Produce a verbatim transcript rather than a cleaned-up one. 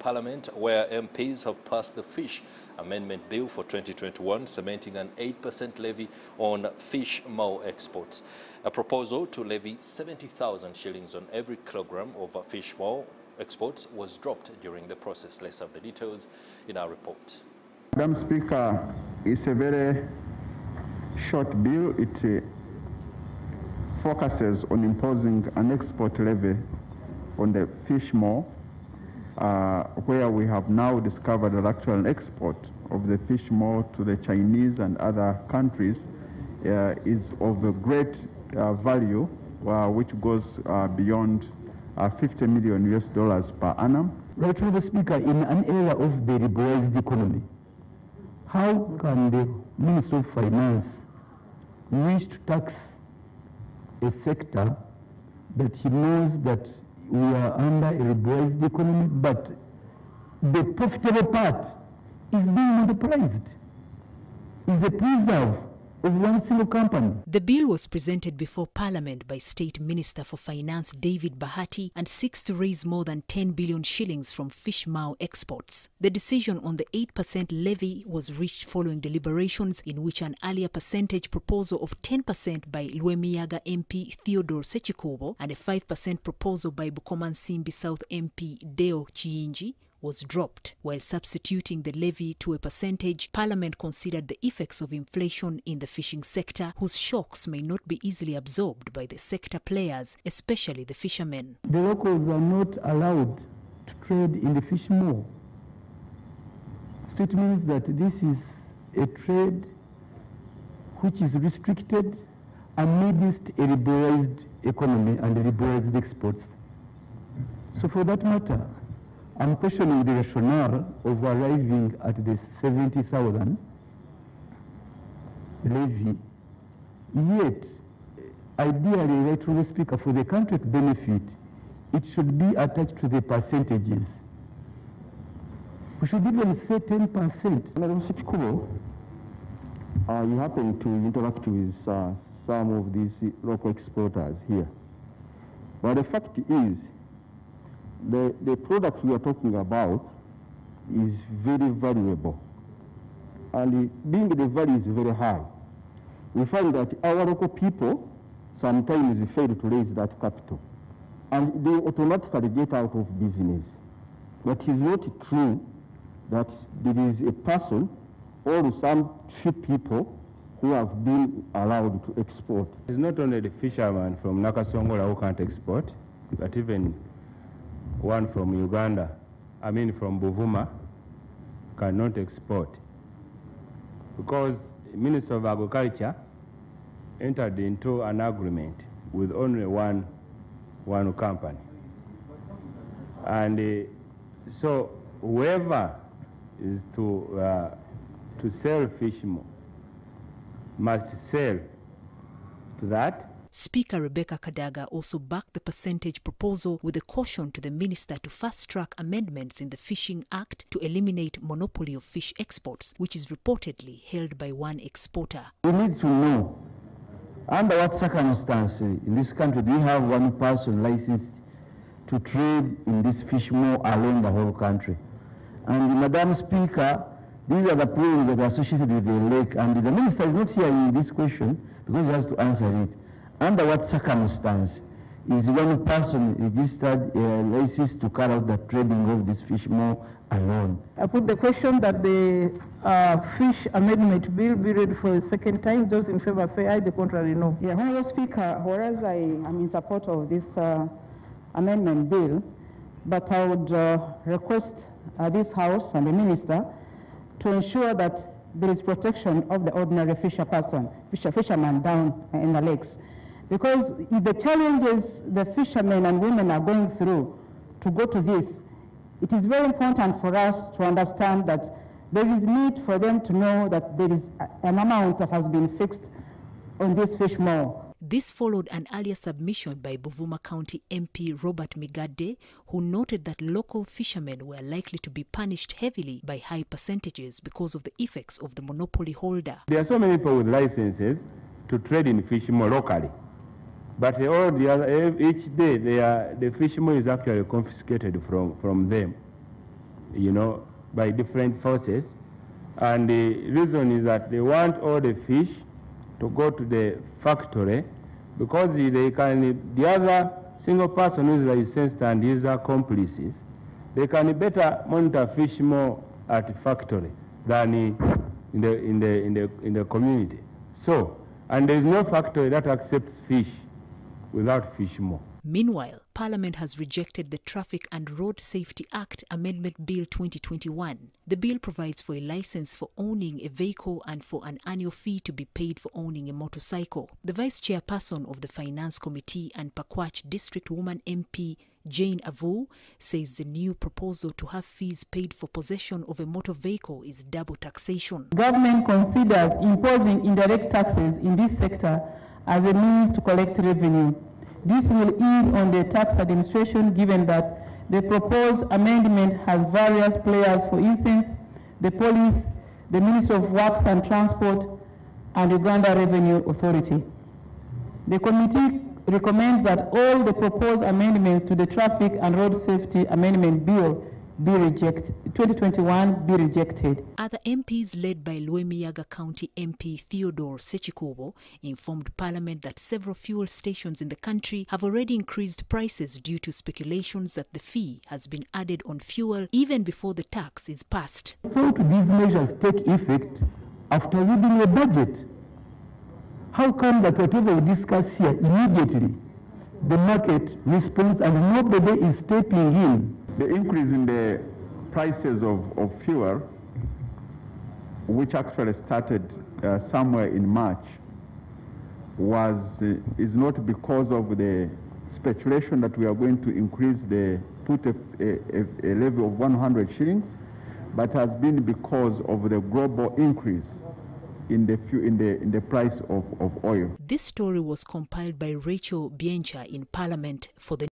Parliament, where M Ps have passed the Fish Amendment Bill for twenty twenty-one, cementing an eight percent levy on fish maw exports. A proposal to levy seventy thousand shillings on every kilogram of fish maw exports was dropped during the process. Let's have the details in our report. Madam Speaker, it's a very short bill. It uh, focuses on imposing an export levy on the fish maw, uh, where we have now discovered an actual export of the fish maw to the Chinese and other countries uh, is of a great uh, value, uh, which goes uh, beyond Uh, fifty million U S dollars per annum. Right through the Speaker, in an era of the liberalized economy, how can the Minister of Finance wish to tax a sector that he knows that we are under a liberalized economy, but the profitable part is being underpriced, is a preserve of one single company? The bill was presented before Parliament by State Minister for Finance David Bahati and seeks to raise more than ten billion shillings from fish maw exports. The decision on the eight percent levy was reached following deliberations in which an earlier percentage proposal of ten percent by Lwemiyaga M P Theodore Ssekikubo and a five percent proposal by Bukomansimbi South M P Deo Chiinji was dropped. While substituting the levy to a percentage, Parliament considered the effects of inflation in the fishing sector, whose shocks may not be easily absorbed by the sector players, especially the fishermen. The locals are not allowed to trade in the fish maw. So it means that this is a trade which is restricted amidst a liberalized economy and liberalized exports. So for that matter, I'm questioning the rationale of arriving at the seventy thousand levy. Yet, ideally, right through the Speaker, for the country to benefit, it should be attached to the percentages. We should even say ten percent. Madam Ssekikubo, uh, you happen to interact with uh, some of these local exporters here. But the fact is, The, the product we are talking about is very valuable, and it, being the value is very high, we find that our local people sometimes fail to raise that capital, and they automatically get out of business. But it's not true that there is a person or some few people who have been allowed to export. It's not only the fishermen from Nakasongola who can't export, but even one from Uganda, I mean from Buvuma, cannot export because the Minister of Agriculture entered into an agreement with only one, one company. And uh, so whoever is to, uh, to sell fish maw must sell to that. Speaker Rebecca Kadaga also backed the percentage proposal with a caution to the minister to fast-track amendments in the Fishing Act to eliminate monopoly of fish exports, which is reportedly held by one exporter. We need to know under what circumstances in this country do you have one person licensed to trade in this fish maw along the whole country. And Madam Speaker, these are the problems that are associated with the lake, and the minister is not hearing this question because he has to answer it. Under what circumstance is one person registered a uh, license to carry out the trading of this fish maw alone? I put the question that the uh, Fish Amendment Bill be read for a second time. Those in favor say aye, the contrary no. Yeah, Honourable Speaker, whereas I am in support of this uh, amendment bill, but I would uh, request uh, this House and the Minister to ensure that there is protection of the ordinary fisher person, fisher, fisherman down in the lakes. Because the challenges the fishermen and women are going through to go to this, it is very important for us to understand that there is need for them to know that there is an amount that has been fixed on this fish maw. This followed an earlier submission by Buvuma County M P Robert Migade, who noted that local fishermen were likely to be punished heavily by high percentages because of the effects of the monopoly holder. There are so many people with licenses to trade in fish maw locally, but all the other, each day they are, the fish maw is actually confiscated from, from them. you know, by different forces. And the reason is that they want all the fish to go to the factory, because they can, the other single person who is licensed and his accomplices, they can better monitor fish more at the factory than in the, in the, in the, in the community. So, and there is no factory that accepts fish without fish more. Meanwhile, Parliament has rejected the Traffic and Road Safety Act Amendment Bill twenty twenty-one. The bill provides for a license for owning a vehicle and for an annual fee to be paid for owning a motorcycle. The Vice Chairperson of the Finance Committee and Pakwach District Woman M P, Jane Avou, says the new proposal to have fees paid for possession of a motor vehicle is double taxation. Government considers imposing indirect taxes in this sector as a means to collect revenue. This will ease on the tax administration, given that the proposed amendment has various players, for instance, the police, the Ministry of Works and Transport, and Uganda Revenue Authority. The committee recommends that all the proposed amendments to the Traffic and Road Safety Amendment Bill be rejected, twenty twenty-one be rejected. Other M Ps led by Lwemiyaga County M P Theodore Ssekikubo informed Parliament that several fuel stations in the country have already increased prices due to speculations that the fee has been added on fuel even before the tax is passed. How do these measures take effect after reading a budget? How come that whatever we discuss here, immediately the market responds and nobody is stepping in? The increase in the prices of, of fuel, which actually started uh, somewhere in March, was uh, is not because of the speculation that we are going to increase the put a, a, a levy of one hundred shillings, but has been because of the global increase in the in the in the price of, of oil. This story was compiled by Rachel Biencha in Parliament for the